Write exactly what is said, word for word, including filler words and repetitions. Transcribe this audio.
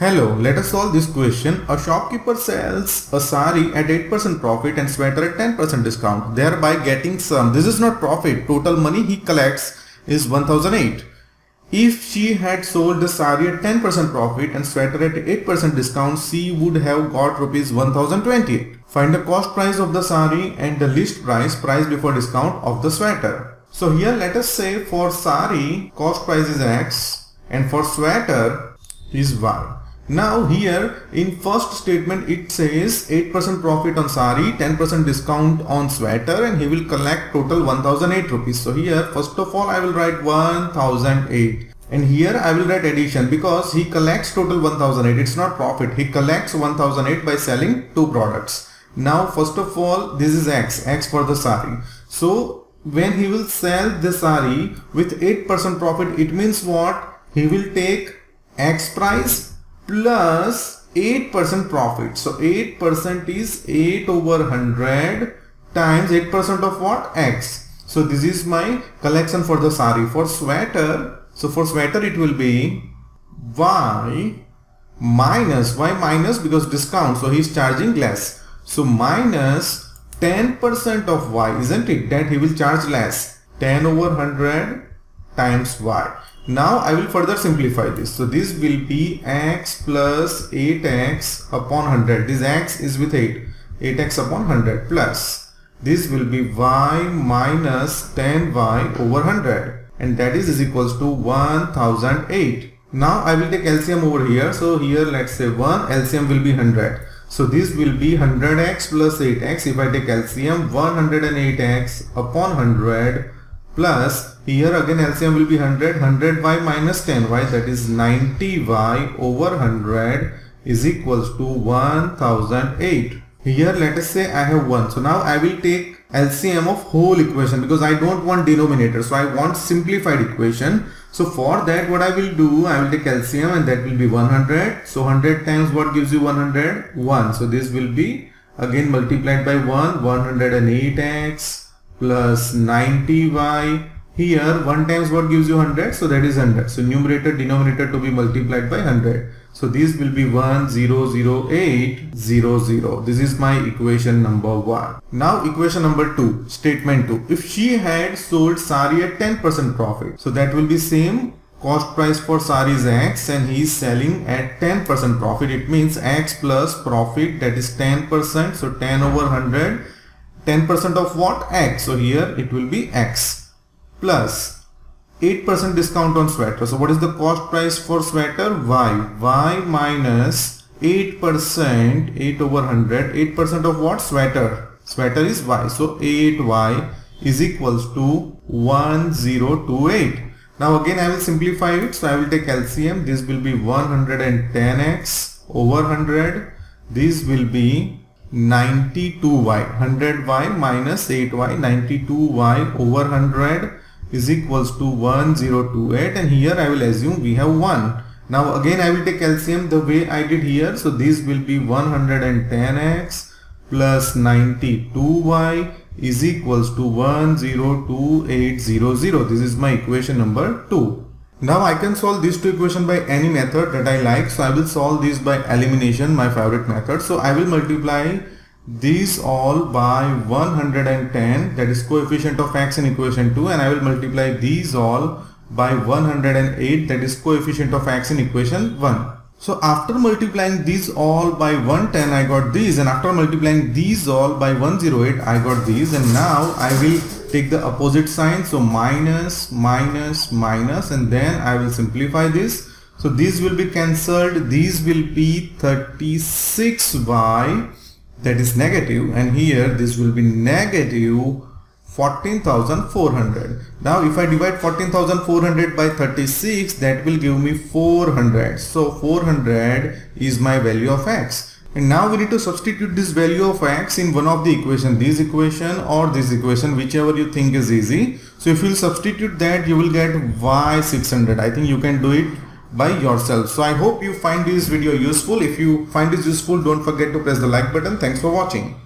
Hello, let us solve this question. A shopkeeper sells a sari at eight percent profit and sweater at ten percent discount, thereby getting some. This is not profit. Total money he collects is one thousand eight. If she had sold the sari at ten percent profit and sweater at eight percent discount, she would have got rupees one thousand twenty. Find the cost price of the sari and the list price, price before discount of the sweater. So here let us say for sari cost price is X and for sweater is Y. Now here in first statement it says eight percent profit on sari, ten percent discount on sweater, and he will collect total one thousand eight rupees. So here first of all I will write one thousand eight and here I will write addition because he collects total one thousand eight. It's not profit. He collects one thousand eight by selling two products. Now first of all this is X, X for the sari. So when he will sell the sari with eight percent profit, it means what? He will take X price plus eight percent profit. So eight percent is eight over one hundred times eight percent of what? X. So this is my collection for the sari. For sweater, so for sweater it will be Y minus, Y minus because discount, so he is charging less. So minus ten percent of Y, isn't it? That he will charge less. ten over one hundred times Y. Now I will further simplify this. So this will be X plus eight X upon one hundred. This X is with eight. eight X upon one hundred plus. This will be Y minus ten Y over one hundred. And that is, is equals to one thousand eight. Now I will take L C M over here. So here let's say one, L C M will be one hundred. So this will be one hundred X plus eight X. If I take L C M, one hundred eight X upon one hundred plus, here again L C M will be one hundred, one hundred Y minus ten Y, that is ninety Y over one hundred is equals to one thousand eight. Here let us say I have one. So now I will take L C M of whole equation because I don't want denominator. So I want simplified equation. So for that what I will do, I will take L C M and that will be one hundred. So one hundred times what gives you one hundred? one. So this will be again multiplied by one, one hundred eight X plus ninety Y. Here one times what gives you one hundred? So that is one hundred. So numerator, denominator to be multiplied by one hundred. So this will be one thousand eight hundred. This is my equation number one. Now equation number two, statement two. If she had sold sari at ten percent profit, so that will be same. Cost price for sari is X and he is selling at ten percent profit. It means X plus profit, that is ten percent. So ten over one hundred. ten percent of what? X. So here it will be X plus eight percent discount on sweater. So what is the cost price for sweater? Y. Y minus eight percent, eight over one hundred, eight percent of what? Sweater. Sweater is Y. So eight Y is equals to one thousand twenty-eight. Now again I will simplify it. So I will take L C M. This will be one hundred ten X over one hundred. This will be ninety-two Y. one hundred Y minus eight Y, ninety-two Y over one hundred is equals to one thousand twenty-eight, and here I will assume we have one. Now again I will take L C M the way I did here. So this will be one hundred ten X plus ninety-two Y is equals to one thousand twenty-eight. This is my equation number two. Now I can solve these two equations by any method that I like. So I will solve these by elimination, my favorite method. So I will multiply these all by one hundred ten, that is coefficient of X in equation two, and I will multiply these all by one hundred eight, that is coefficient of X in equation one. So after multiplying these all by one hundred ten I got these, and after multiplying these all by one hundred eight I got these, and now I will take the opposite sign. So minus, minus, minus, and then I will simplify this. So these will be cancelled. These will be thirty-six Y, that is negative, and here this will be negative fourteen thousand four hundred. Now if I divide fourteen thousand four hundred by thirty-six, that will give me four hundred. So four hundred is my value of X, and now we need to substitute this value of X in one of the equation, this equation or this equation, whichever you think is easy. So if you substitute that, you will get Y six hundred. I think you can do it by yourself. So I hope you find this video useful. If you find this useful, don't forget to press the like button. Thanks for watching.